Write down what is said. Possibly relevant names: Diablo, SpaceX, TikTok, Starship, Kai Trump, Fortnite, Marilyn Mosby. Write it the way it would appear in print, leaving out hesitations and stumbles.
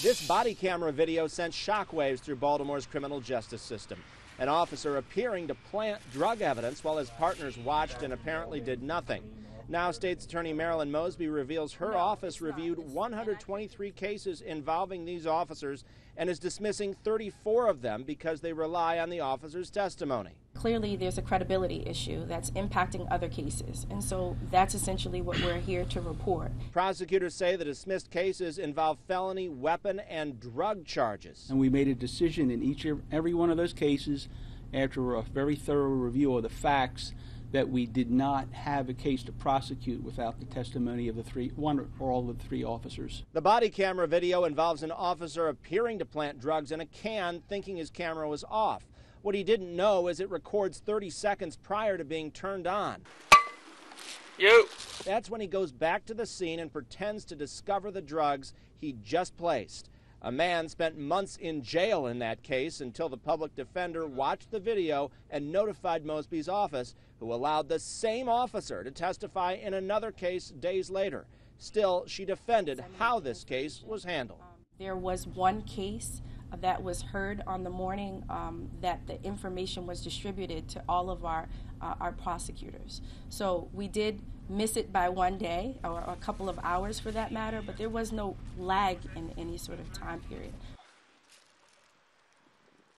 This body camera video sent shockwaves through Baltimore's criminal justice system. An officer appearing to plant drug evidence while his partners watched and apparently did nothing. Now, State's Attorney Marilyn Mosby reveals her office reviewed 123 cases involving these officers and is dismissing 34 of them because they rely on the officer's testimony. Clearly, there's a credibility issue that's impacting other cases, and so that's essentially what we're here to report. Prosecutors say the dismissed cases involve felony, weapon, and drug charges. And we made a decision in each and every one of those cases after a very thorough review of the facts that we did not have a case to prosecute without the testimony of the all of the three officers. The body camera video involves an officer appearing to plant drugs in a can, thinking his camera was off. What he didn't know is it records 30 seconds prior to being turned on. That's when he goes back to the scene and pretends to discover the drugs he just placed. A man spent months in jail in that case until the public defender watched the video and notified Mosby's office, who allowed the same officer to testify in another case days later. Still, she defended how this case was handled. There was one case that was heard on the morning that the information was distributed to all of our prosecutors. So we did miss it by one day, or a couple of hours for that matter, but there was no lag in any sort of time period.